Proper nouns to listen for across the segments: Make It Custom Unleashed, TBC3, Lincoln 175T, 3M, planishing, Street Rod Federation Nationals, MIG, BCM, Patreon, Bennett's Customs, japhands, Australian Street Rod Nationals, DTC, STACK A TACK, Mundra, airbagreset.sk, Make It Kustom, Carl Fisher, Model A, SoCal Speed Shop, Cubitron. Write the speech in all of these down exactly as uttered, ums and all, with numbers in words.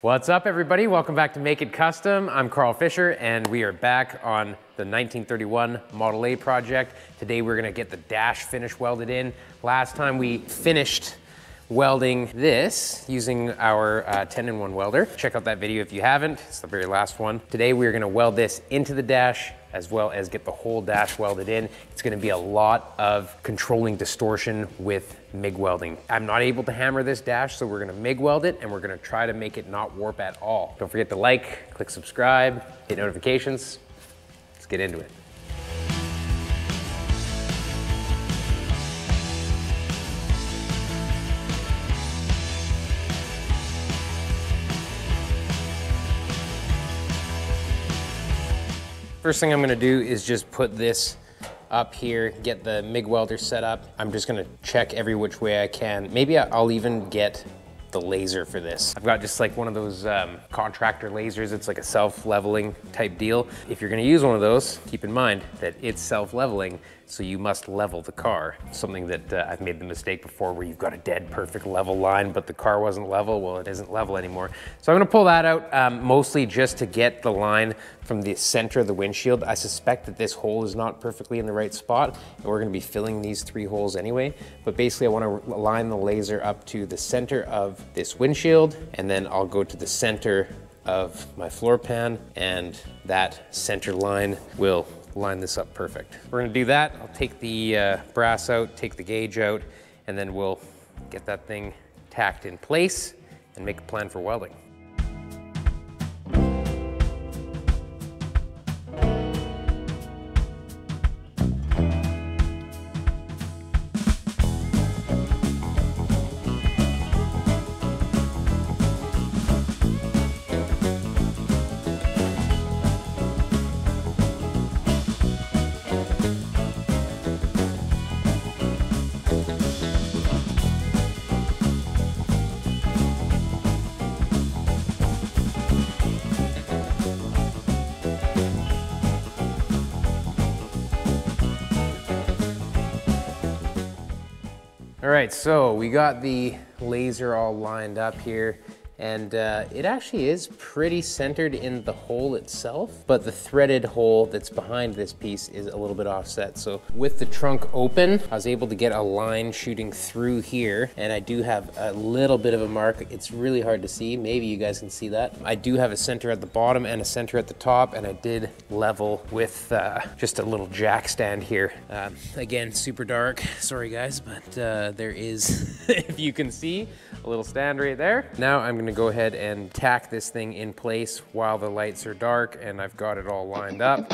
What's up, everybody? Welcome back to Make It Custom. I'm Carl Fisher, and we are back on the nineteen thirty-one Model A project. Today we're gonna get the dash finish welded in. Last time we finished welding this using our uh, ten in one welder. Check out that video if you haven't, it's the very last one. Today we're gonna weld this into the dash as well as get the whole dash welded in. It's gonna be a lot of controlling distortion with M I G welding. I'm not able to hammer this dash, so we're gonna M I G weld it and we're gonna try to make it not warp at all. Don't forget to like, click subscribe, hit notifications. Let's get into it. First thing I'm gonna do is just put this up here, get the M I G welder set up. I'm just gonna check every which way I can. Maybe I'll even get the laser for this. I've got just like one of those um, contractor lasers. It's like a self-leveling type deal. If you're gonna use one of those, keep in mind that it's self-leveling, so you must level the car. Something that uh, I've made the mistake before where you've got a dead perfect level line, but the car wasn't level. Well, it isn't level anymore. So I'm gonna pull that out um, mostly just to get the line from the center of the windshield. I suspect that this hole is not perfectly in the right spot, and we're gonna be filling these three holes anyway. But basically I wanna align the laser up to the center of this windshield, and then I'll go to the center of my floor pan, and that center line will line this up perfect. We're gonna do that. I'll take the uh, brass out, take the gauge out, and then we'll get that thing tacked in place and make a plan for welding. All right, so we got the laser all lined up here, and uh, it actually is pretty centered in the hole itself, but the threaded hole that's behind this piece is a little bit offset. So with the trunk open, I was able to get a line shooting through here, and I do have a little bit of a mark. It's really hard to see. Maybe you guys can see that. I do have a center at the bottom and a center at the top, and I did level with uh, just a little jack stand here. Um, again, super dark. Sorry guys, but uh, there is, if you can see, a little stand right there. Now I'm gonna go ahead and tack this thing in place while the lights are dark, and I've got it all lined up.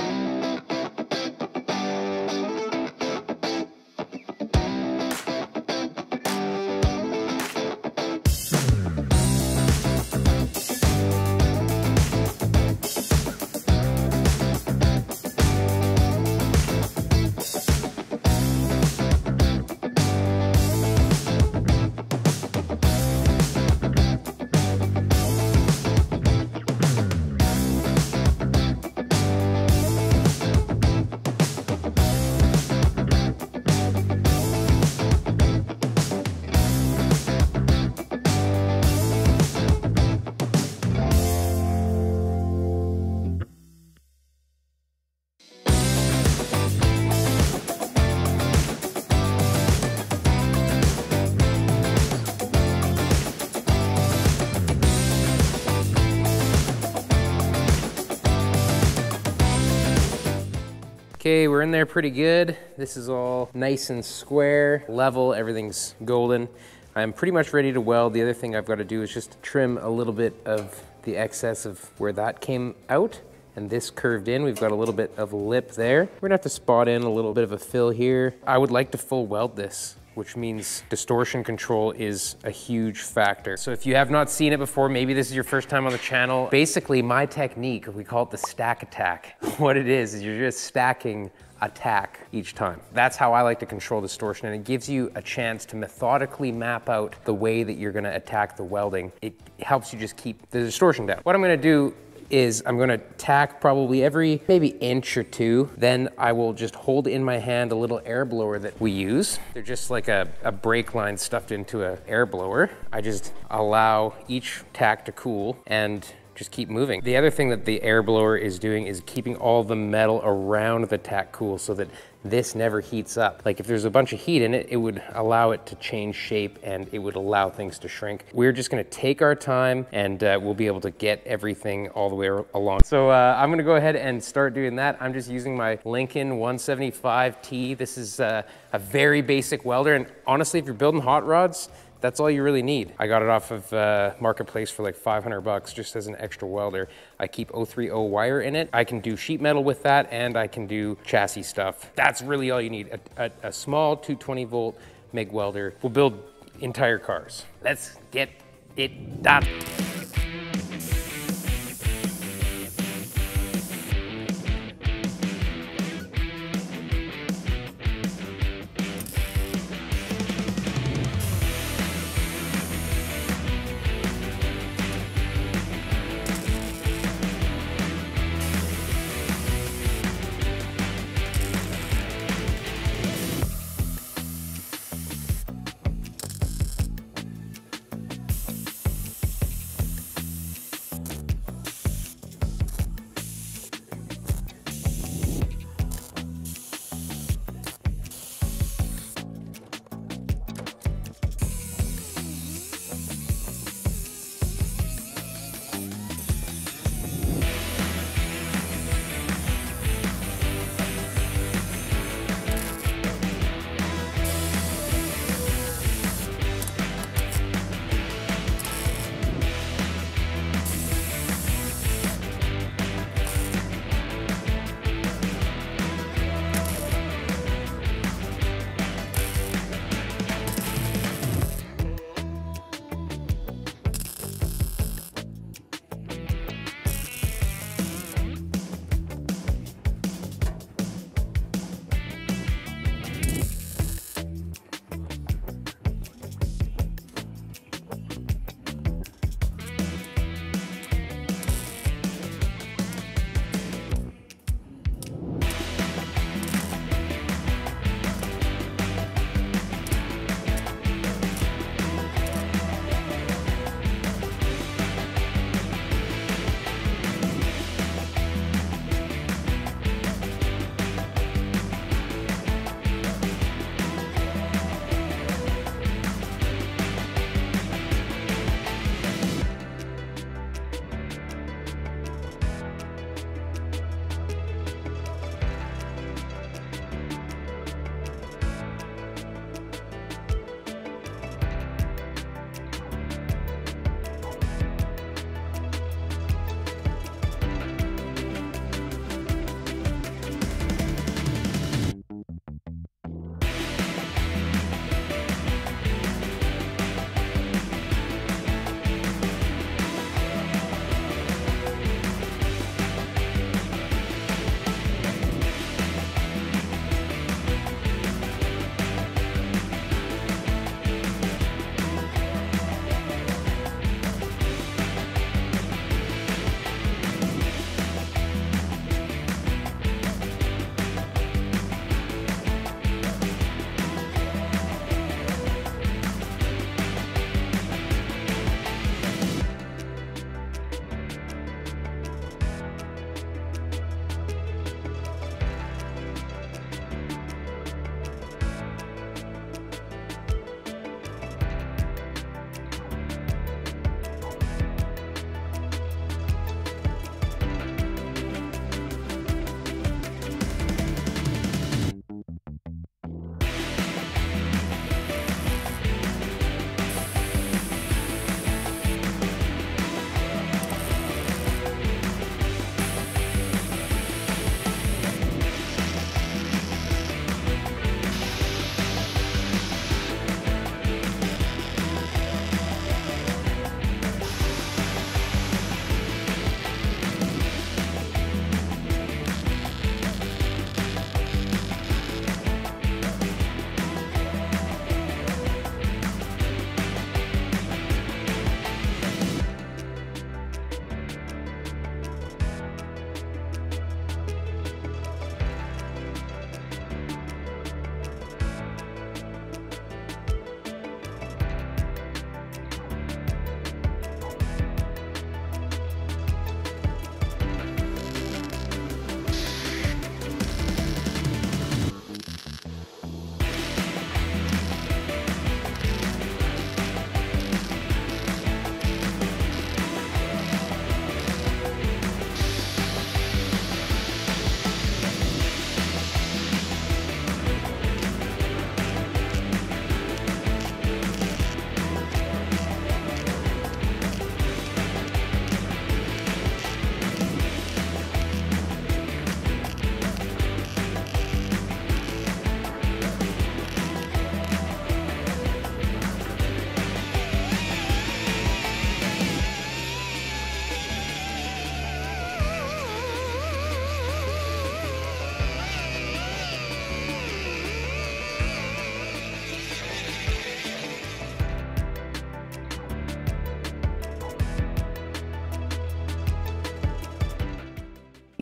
Okay, we're in there pretty good. This is all nice and square, level, everything's golden. I'm pretty much ready to weld. The other thing I've got to do is just trim a little bit of the excess of where that came out and this curved in. We've got a little bit of lip there. We're gonna have to spot in a little bit of a fill here. I would like to full weld this, which means distortion control is a huge factor. So if you have not seen it before, maybe this is your first time on the channel, basically my technique, we call it the stack attack. What it is, is you're just stacking a tack each time. That's how I like to control distortion, and it gives you a chance to methodically map out the way that you're gonna attack the welding. It helps you just keep the distortion down. What I'm gonna do is I'm gonna tack probably every maybe inch or two. Then I will just hold in my hand a little air blower that we use. They're just like a, a brake line stuffed into an air blower. I just allow each tack to cool and just keep moving. The other thing that the air blower is doing is keeping all the metal around the tack cool so that this never heats up. Like if there's a bunch of heat in it, it would allow it to change shape and it would allow things to shrink. We're just gonna take our time and uh, we'll be able to get everything all the way along. So uh, I'm gonna go ahead and start doing that. I'm just using my Lincoln one seventy-five T. This is uh, a very basic welder. And honestly, if you're building hot rods, that's all you really need. I got it off of uh, Marketplace for like five hundred bucks just as an extra welder. I keep oh three oh wire in it. I can do sheet metal with that and I can do chassis stuff. That's really all you need. A, a, a small two twenty volt MIG welder will build entire cars. Let's get it done.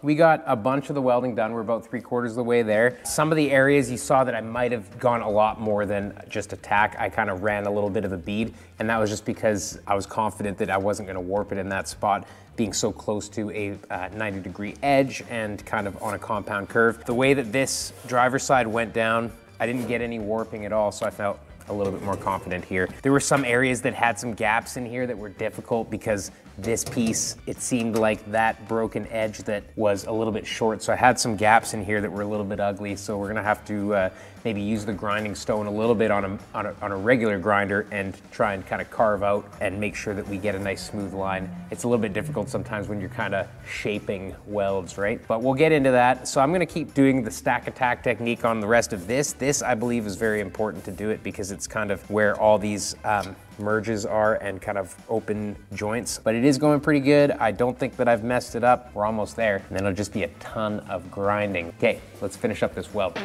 We got a bunch of the welding done. We're about three quarters of the way there. Some of the areas you saw that I might have gone a lot more than just a tack, I kind of ran a little bit of a bead, and that was just because I was confident that I wasn't gonna warp it in that spot, being so close to a uh, ninety degree edge and kind of on a compound curve. The way that this driver's side went down, I didn't get any warping at all, so I felt a little bit more confident here. There were some areas that had some gaps in here that were difficult because this piece, it seemed like that broken edge that was a little bit short. So I had some gaps in here that were a little bit ugly. So we're gonna have to uh, maybe use the grinding stone a little bit on a, on a, on a regular grinder and try and kind of carve out and make sure that we get a nice smooth line. It's a little bit difficult sometimes when you're kind of shaping welds, right? But we'll get into that. So I'm gonna keep doing the stack attack technique on the rest of this. This I believe is very important to do it because it's kind of where all these um, merges are and kind of open joints, but it is going pretty good. I don't think that I've messed it up. We're almost there, and then it'll just be a ton of grinding. Okay, let's finish up this weld.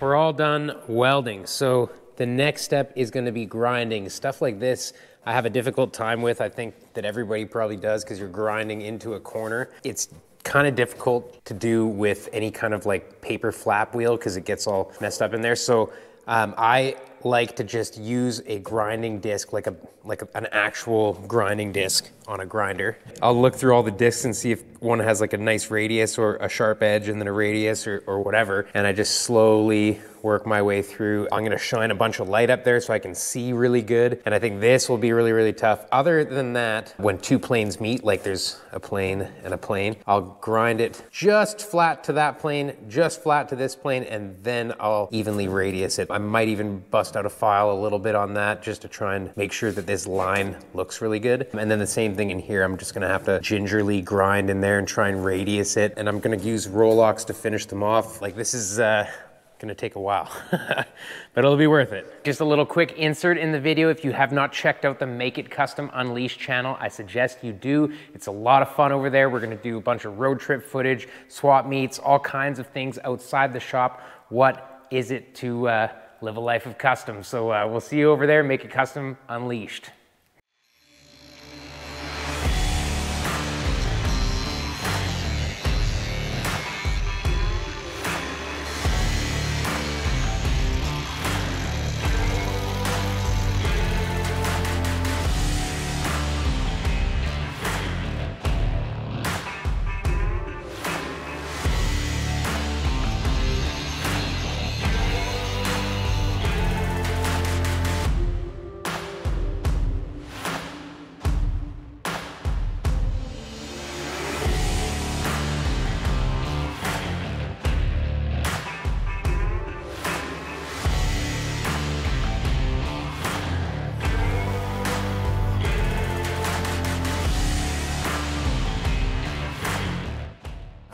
We're all done welding, so the next step is going to be grinding. Stuff like this I have a difficult time with. I think that everybody probably does because you're grinding into a corner. It's kind of difficult to do with any kind of like paper flap wheel because it gets all messed up in there. So um, I like to just use a grinding disc, like a like a, an actual grinding disc on a grinder. I'll look through all the discs and see if one has like a nice radius or a sharp edge and then a radius or, or whatever, and I just slowly work my way through. I'm gonna shine a bunch of light up there so I can see really good, and I think this will be really, really tough. Other than that, when two planes meet, like there's a plane and a plane, I'll grind it just flat to that plane, just flat to this plane, and then I'll evenly radius it. I might even bust out a file a little bit on that just to try and make sure that this line looks really good. And then the same thing in here, I'm just gonna have to gingerly grind in there and try and radius it. And I'm gonna use Rolox to finish them off. Like this is, uh, gonna take a while, but it'll be worth it. Just a little quick insert in the video. If you have not checked out the Make It Custom Unleashed channel, I suggest you do. It's a lot of fun over there. We're gonna do a bunch of road trip footage, swap meets, all kinds of things outside the shop. What is it to uh, live a life of custom? So uh, we'll see you over there. Make It Custom Unleashed.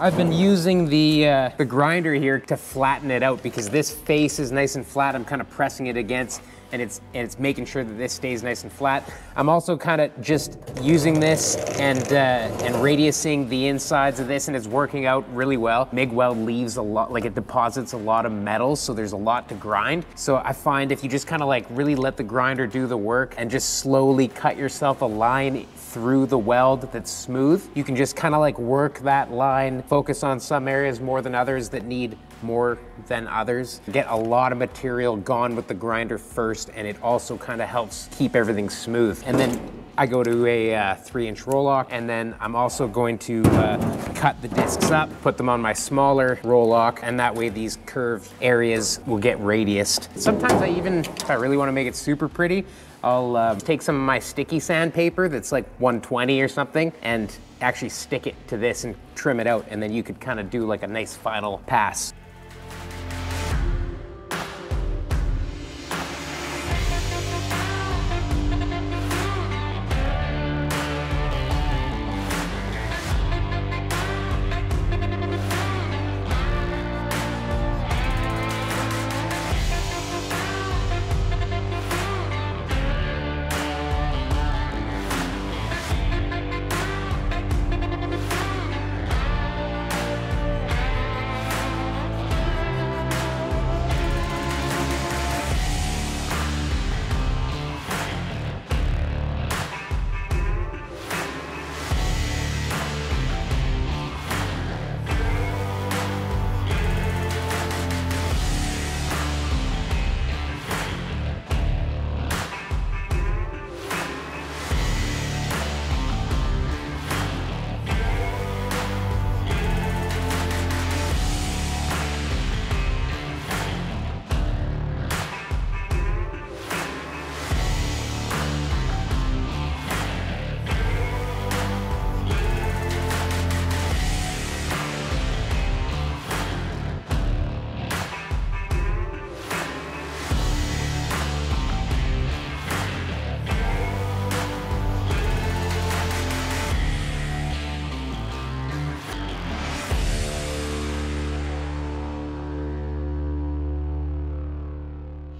I've been using the, uh, the grinder here to flatten it out because this face is nice and flat. I'm kind of pressing it against and it's, and it's making sure that this stays nice and flat. I'm also kind of just using this and, uh, and radiusing the insides of this, and it's working out really well. MIG weld leaves a lot, like it deposits a lot of metals, so there's a lot to grind. So I find if you just kind of like really let the grinder do the work and just slowly cut yourself a line through the weld that's smooth, you can just kind of like work that line, focus on some areas more than others that need more than others. Get a lot of material gone with the grinder first, and it also kind of helps keep everything smooth. And then I go to a uh, three inch roll lock, and then I'm also going to uh, cut the discs up, put them on my smaller roll lock, and that way these curved areas will get radiused. Sometimes I even, if I really want to make it super pretty, I'll uh, take some of my sticky sandpaper that's like one twenty or something and actually stick it to this and trim it out, and then you could kind of do like a nice final pass.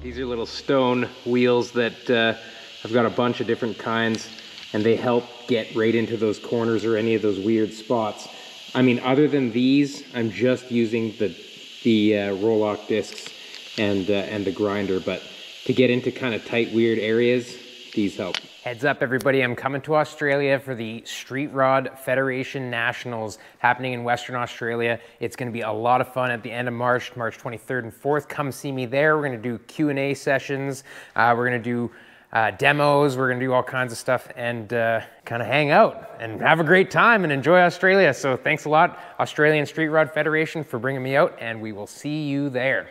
These are little stone wheels that uh, I've got a bunch of different kinds, and they help get right into those corners or any of those weird spots. I mean, other than these, I'm just using the the uh, roll lock discs and uh, and the grinder, but to get into kind of tight weird areas, these help. Heads up everybody, I'm coming to Australia for the Street Rod Federation Nationals happening in Western Australia. It's gonna be a lot of fun at the end of March, March twenty-third and fourth. Come see me there. We're gonna do Q and A sessions. Uh, we're gonna do uh, demos. We're gonna do all kinds of stuff and uh, kind of hang out and have a great time and enjoy Australia. So thanks a lot, Australian Street Rod Federation, for bringing me out, and we will see you there.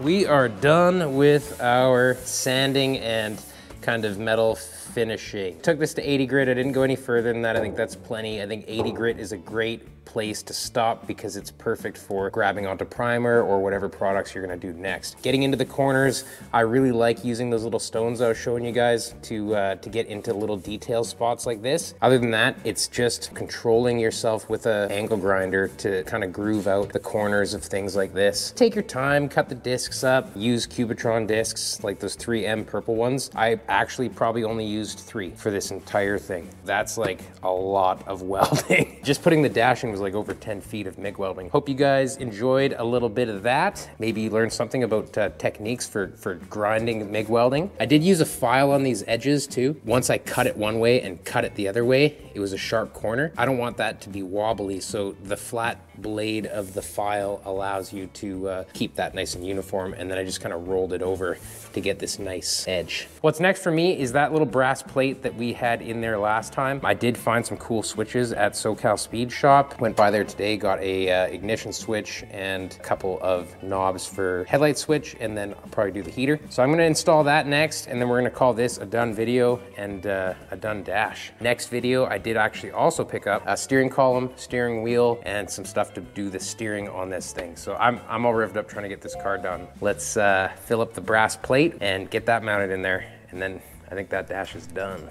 We are done with our sanding and kind of metal finishing. Took this to eighty grit. I didn't go any further than that. I think that's plenty. I think eighty grit is a great place to stop because it's perfect for grabbing onto primer or whatever products you're going to do next. Getting into the corners, I really like using those little stones I was showing you guys to uh, to get into little detail spots like this. Other than that, it's just controlling yourself with an angle grinder to kind of groove out the corners of things like this. Take your time, cut the discs up, use Cubitron discs like those three M purple ones. I actually probably only used three for this entire thing. That's like a lot of welding. Just putting the dash in was like over ten feet of M I G welding. Hope you guys enjoyed a little bit of that. Maybe you learned something about uh, techniques for, for grinding M I G welding. I did use a file on these edges too. Once I cut it one way and cut it the other way, it was a sharp corner. I don't want that to be wobbly, so the flat blade of the file allows you to uh, keep that nice and uniform, and then I just kind of rolled it over to get this nice edge. What's next for me is that little brass plate that we had in there last time. I did find some cool switches at SoCal Speed Shop. Went by there today, got a uh, ignition switch and a couple of knobs for headlight switch, and then I'll probably do the heater. So I'm gonna install that next, and then we're gonna call this a done video and uh, a done dash. Next video, I did actually also pick up a steering column, steering wheel, and some stuff to do the steering on this thing. So I'm, I'm all revved up trying to get this car done. Let's uh, fill up the brass plate and get that mounted in there. And then I think that dash is done.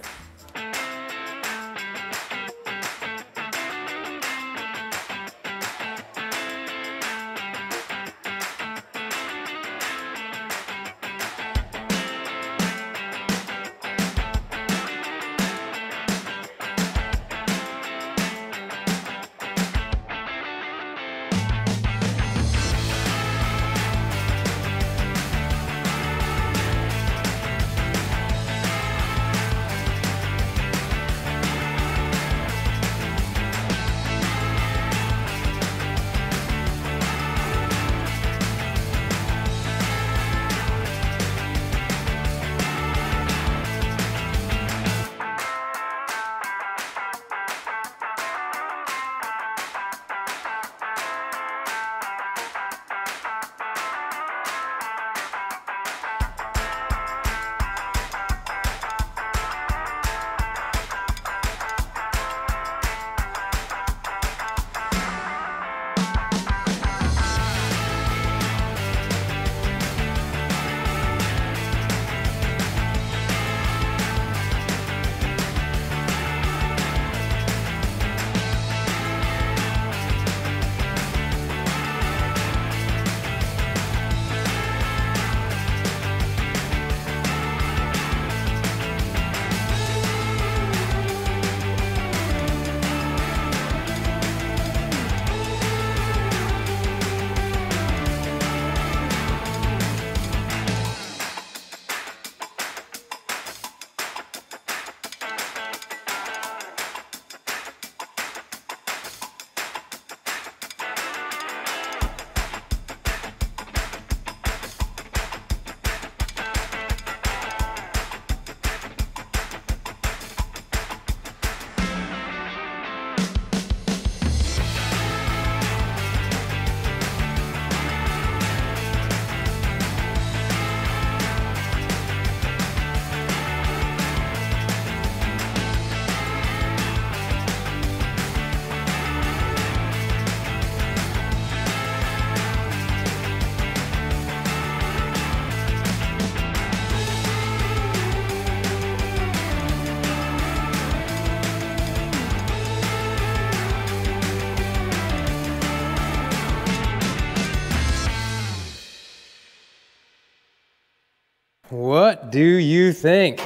What do you think?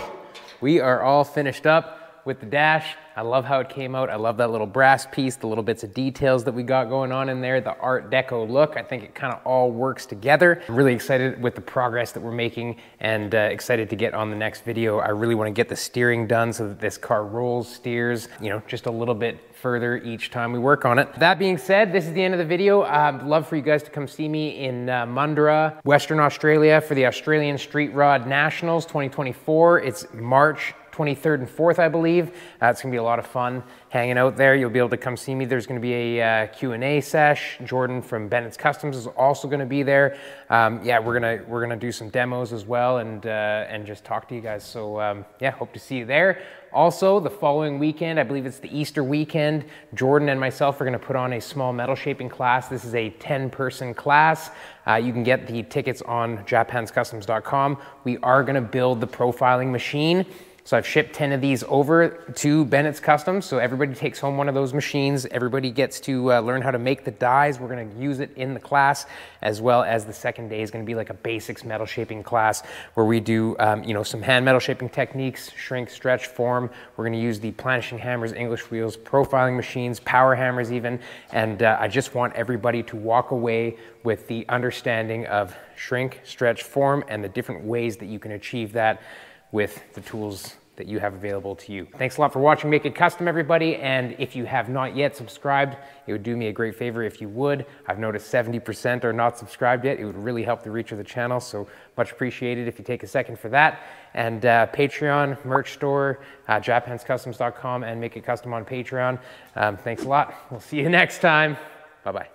We are all finished up with the dash. I love how it came out. I love that little brass piece, the little bits of details that we got going on in there, the Art Deco look. I think it kind of all works together. I'm really excited with the progress that we're making and uh, excited to get on the next video. I really want to get the steering done so that this car rolls, steers, you know, just a little bit further each time we work on it. That being said, this is the end of the video. I'd love for you guys to come see me in uh, Mundra, Western Australia for the Australian Street Rod Nationals twenty twenty-four. It's March twenty-third and fourth, I believe. Uh, it's gonna be a lot of fun hanging out there. You'll be able to come see me. There's gonna be a uh, Q and A sesh. Jordan from Bennett's Customs is also gonna be there. Um, yeah, we're gonna we're gonna do some demos as well, and uh, and just talk to you guys. So um, yeah, hope to see you there. Also, the following weekend, I believe it's the Easter weekend, Jordan and myself are gonna put on a small metal shaping class. This is a ten person class. Uh, you can get the tickets on japhands customs dot com. We are gonna build the profiling machine. So I've shipped ten of these over to Bennett's Customs. So everybody takes home one of those machines. Everybody gets to uh, learn how to make the dies. We're gonna use it in the class, as well as the second day is gonna be like a basics metal shaping class where we do um, you know, some hand metal shaping techniques, shrink, stretch, form. We're gonna use the planishing hammers, English wheels, profiling machines, power hammers even. And uh, I just want everybody to walk away with the understanding of shrink, stretch, form, and the different ways that you can achieve that with the tools that you have available to you. Thanks a lot for watching Make It Custom, everybody. And if you have not yet subscribed, it would do me a great favor if you would. I've noticed seventy percent are not subscribed yet. It would really help the reach of the channel. So much appreciated if you take a second for that. And uh, Patreon, merch store, uh, japhands customs dot com, and Make It Custom on Patreon. Um, thanks a lot. We'll see you next time. Bye-bye.